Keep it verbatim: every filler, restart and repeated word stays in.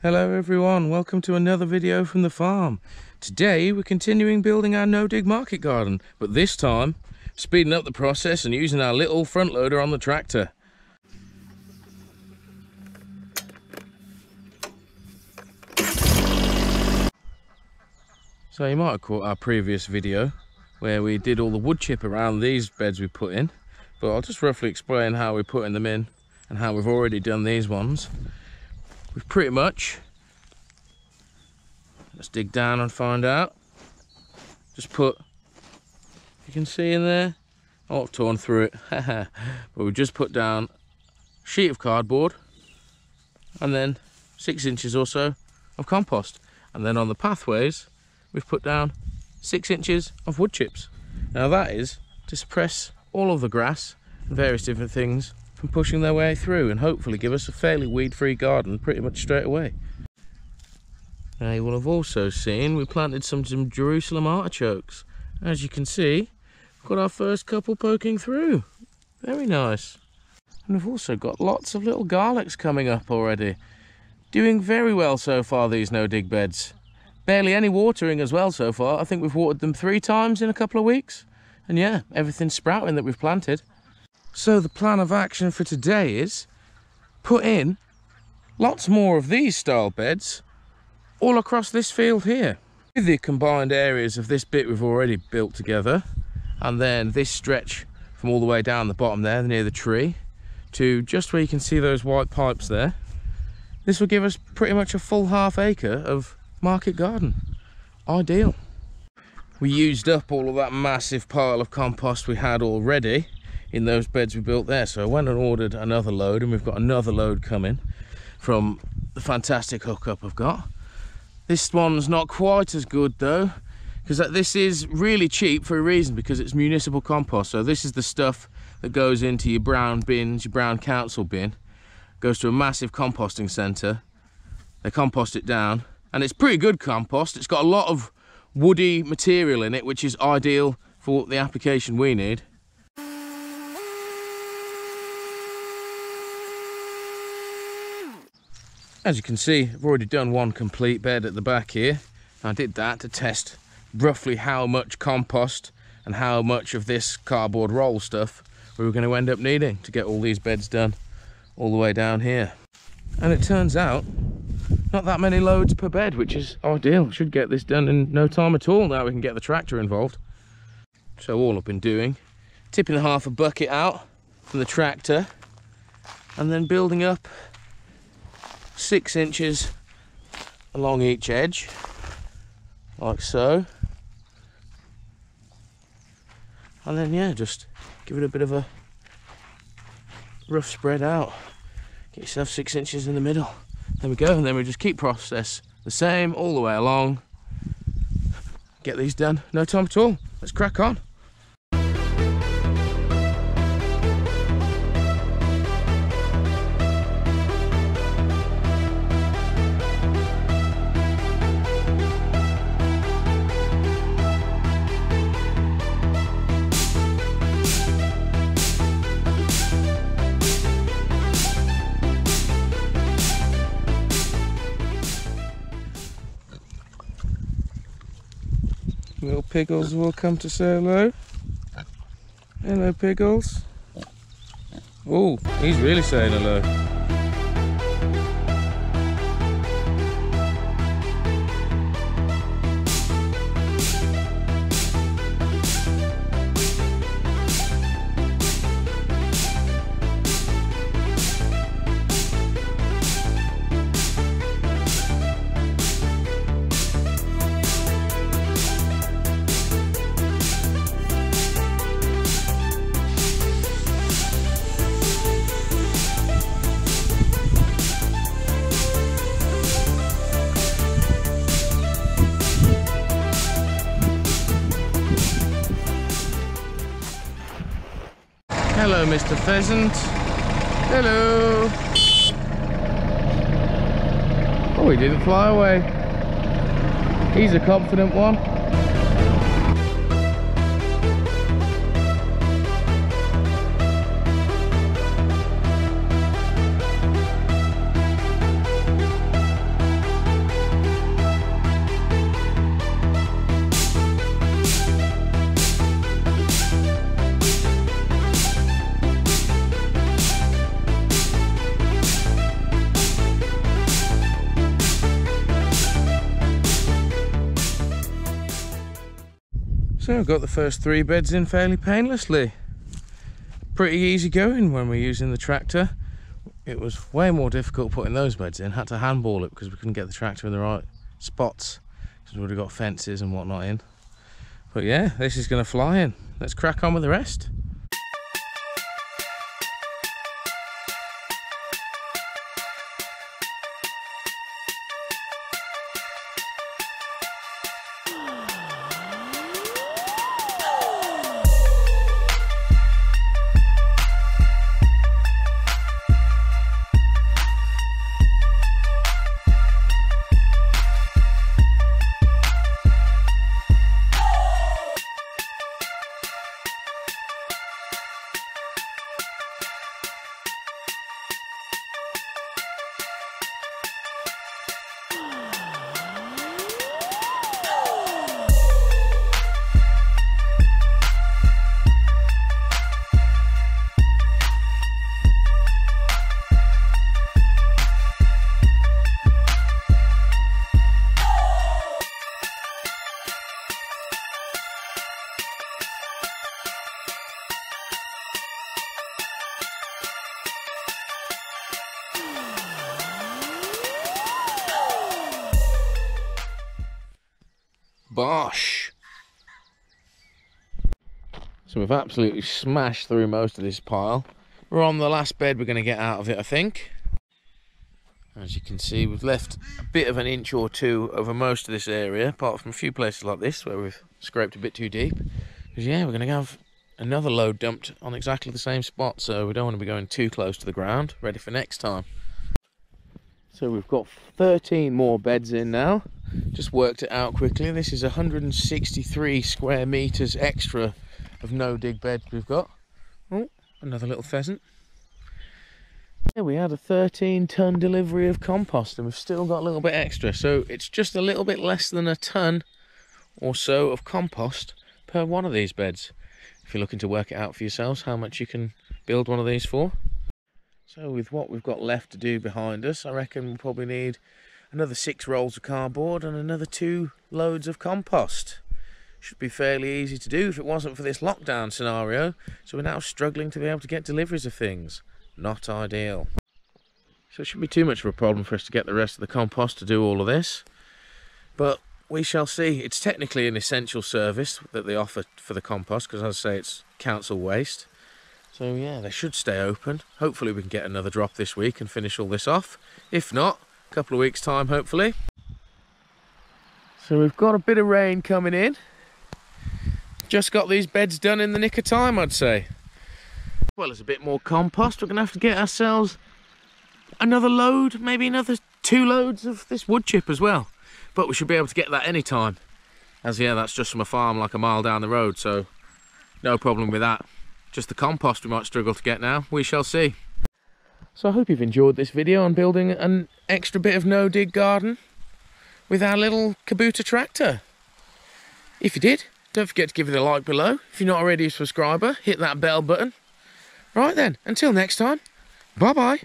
Hello everyone, welcome to another video from the farm. Today we're continuing building our no-dig market garden, but this time speeding up the process and using our little front loader on the tractor. So you might have caught our previous video where we did all the wood chip around these beds we put in, but I'll just roughly explain how we're putting them in and how we've already done these ones. We've pretty much, let's dig down and find out, just put, you can see in there, oh I've torn through it, but we've just put down a sheet of cardboard and then six inches or so of compost, and then on the pathways we've put down six inches of wood chips. Now that is to suppress all of the grass and various different things from pushing their way through and hopefully give us a fairly weed-free garden pretty much straight away. Now you will have also seen we planted some, some Jerusalem artichokes. As you can see, we've got our first couple poking through. Very nice. And we've also got lots of little garlics coming up already. Doing very well so far, these no-dig beds. Barely any watering as well so far. I think we've watered them three times in a couple of weeks. And yeah, everything's sprouting that we've planted. So the plan of action for today is put in lots more of these style beds all across this field here. With the combined areas of this bit we've already built together, and then this stretch from all the way down the bottom there near the tree to just where you can see those white pipes there, this will give us pretty much a full half acre of market garden. Ideal. We used up all of that massive pile of compost we had already in those beds we built there, so I went and ordered another load, and we've got another load coming from the fantastic hookup I've got. This one's not quite as good though, because this is really cheap for a reason, because it's municipal compost. So this is the stuff that goes into your brown bins, your brown council bin, goes to a massive composting centre, they compost it down, and it's pretty good compost. It's got a lot of woody material in it, which is ideal for the application we need. As you can see, I've already done one complete bed at the back here. I did that to test roughly how much compost and how much of this cardboard roll stuff we were going to end up needing to get all these beds done all the way down here. And it turns out, not that many loads per bed, which is ideal. Should get this done in no time at all now we can get the tractor involved. So all I've been doing, tipping half a bucket out from the tractor and then building up six inches along each edge, like so, and then yeah, just give it a bit of a rough spread out, get yourself six inches in the middle, there we go, and then we just keep process the same all the way along, get these done no time at all. Let's crack on. Little Piggles will come to say hello. Hello, Piggles. Oh, he's really saying hello. Hello, Mister Pheasant. Hello. Oh, he didn't fly away. He's a confident one. So I've got the first three beds in fairly painlessly. Pretty easy going when we're using the tractor. It was way more difficult putting those beds in. Had to handball it because we couldn't get the tractor in the right spots because we would have got fences and whatnot in. But yeah, this is going to fly in. Let's crack on with the rest. Bosh! So we've absolutely smashed through most of this pile. We're on the last bed we're going to get out of it, I think. As you can see, we've left a bit of an inch or two over most of this area, apart from a few places like this where we've scraped a bit too deep. Because yeah, we're going to have another load dumped on exactly the same spot, so we don't want to be going too close to the ground, ready for next time. So we've got thirteen more beds in now. Just worked it out quickly. This is one hundred sixty-three square meters extra of no dig bed we've got. Oh, another little pheasant. Yeah, we had a thirteen ton delivery of compost and we've still got a little bit extra. So it's just a little bit less than a ton or so of compost per one of these beds. If you're looking to work it out for yourselves, how much you can build one of these for. So with what we've got left to do behind us, I reckon we'll probably need another six rolls of cardboard and another two loads of compost. Should be fairly easy to do if it wasn't for this lockdown scenario. So we're now struggling to be able to get deliveries of things. Not ideal. So it shouldn't be too much of a problem for us to get the rest of the compost to do all of this. But we shall see. It's technically an essential service that they offer for the compost because, as I say, it's council waste. So yeah, they should stay open. Hopefully we can get another drop this week and finish all this off. If not, couple of weeks time hopefully. So we've got a bit of rain coming in. Just got these beds done in the nick of time, I'd say. Well, there's a bit more compost. We're gonna have to get ourselves another load, maybe another two loads of this wood chip as well, but we should be able to get that any time, as yeah, that's just from a farm like a mile down the road, so no problem with that. Just the compost we might struggle to get now. We shall see. So I hope you've enjoyed this video on building an extra bit of no-dig garden with our little Kubota tractor. If you did, don't forget to give it a like below. If you're not already a subscriber, hit that bell button. Right then, until next time, bye-bye.